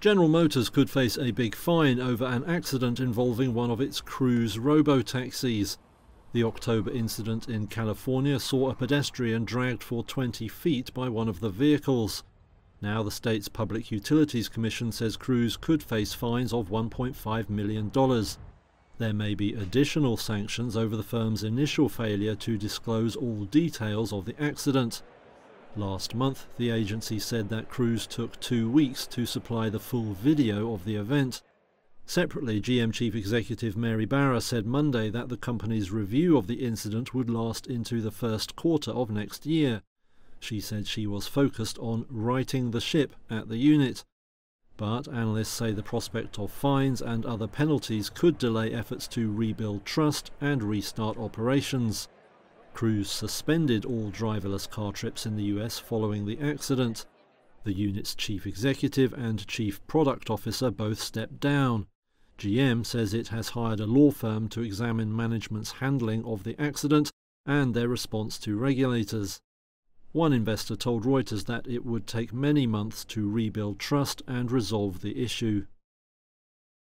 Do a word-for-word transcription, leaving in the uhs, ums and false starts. General Motors could face a big fine over an accident involving one of its Cruise robo-taxis. The October incident in California saw a pedestrian dragged for twenty feet by one of the vehicles. Now the state's Public Utilities Commission says Cruise could face fines of one point five million dollars. There may be additional sanctions over the firm's initial failure to disclose all details of the accident. Last month, the agency said that Cruise took two weeks to supply the full video of the event. Separately, G M Chief Executive Mary Barra said Monday that the company's review of the incident would last into the first quarter of next year. She said she was focused on righting the ship at the unit. But analysts say the prospect of fines and other penalties could delay efforts to rebuild trust and restart operations. Cruise suspended all driverless car trips in the U S following the accident. The unit's chief executive and chief product officer both stepped down. G M says it has hired a law firm to examine management's handling of the accident and their response to regulators. One investor told Reuters that it would take many months to rebuild trust and resolve the issue.